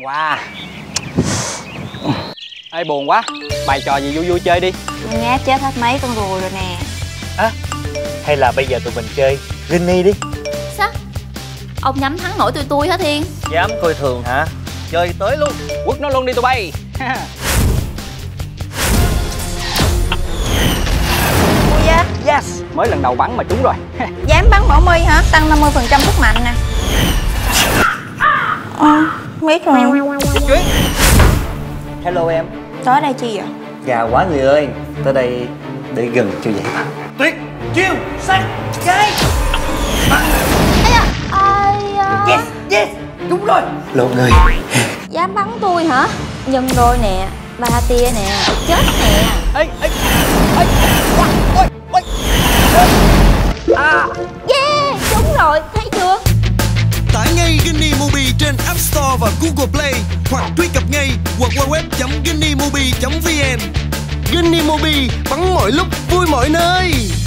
Buồn quá. Ê buồn quá, bài trò gì vui vui chơi đi. Nhá chết hết mấy con rùa rồi nè. À, hay là bây giờ tụi mình chơi Ginny đi. Sao? Ông nhắm thắng nổi tụi tôi hả Thiên? Dám coi thường hả? Chơi tới luôn, quất nó luôn đi tụi bay. Yes, mới lần đầu bắn mà trúng rồi. Dám bắn bỏ mi hả? Tăng 50% sức mạnh nè. Biết rồi. Hello em. Tới đây chi vậy? Già quá người ơi, tới đây để gần chưa vậy? Tuyệt chiêu sát cái. Yes, yes, đúng rồi. Lộ người. Dám bắn tôi hả? Nhân đôi nè, ba tia nè, chết nè. Ê, ê, ê. Ôi, ôi. À. Yeah, đúng rồi, thấy chưa? Tải ngay Gunnymobi trên App Store và Google Play hoặc truy cập ngay www.gunnymobi.vn. Gunnymobi, bắn mọi lúc, vui mọi nơi.